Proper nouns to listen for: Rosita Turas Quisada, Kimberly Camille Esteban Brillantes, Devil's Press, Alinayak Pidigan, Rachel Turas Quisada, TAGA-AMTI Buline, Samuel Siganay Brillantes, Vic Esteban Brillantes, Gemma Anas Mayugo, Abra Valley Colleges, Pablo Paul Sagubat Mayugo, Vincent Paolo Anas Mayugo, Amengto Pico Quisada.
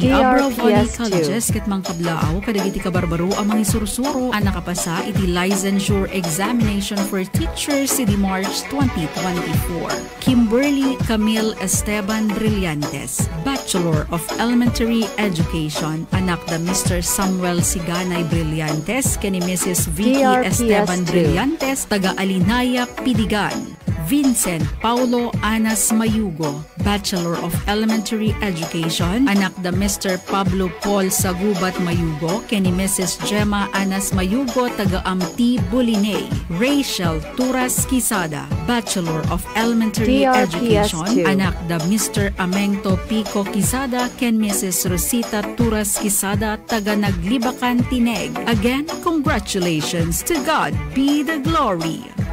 ti Abra Valley Colleges ket mangkablaaw kadagiti kabarbaro ang mangisurusuro ang nakapasa iti licensure examination for teachers iti March 2024. Kimberly Camille Esteban Brillantes, Bachelor of Elementary Education, anak da Mr. Samuel Siganay Brillantes ken ni Mrs. Vic Esteban Brillantes, taga Alinayak Pidigan. Vincent Paolo Anas Mayugo, Bachelor of Elementary Education, anak da Mr. Pablo Paul Sagubat Mayugo, ken ni Mrs. Gemma Anas Mayugo, taga-AMTI Buline. Rachel Turas Quisada, Bachelor of Elementary Education, anak da Mr. Amengto Pico Quisada, ken Mrs. Rosita Turas Quisada, taga-Naglibakan Tineg. Again, congratulations. To God be the glory.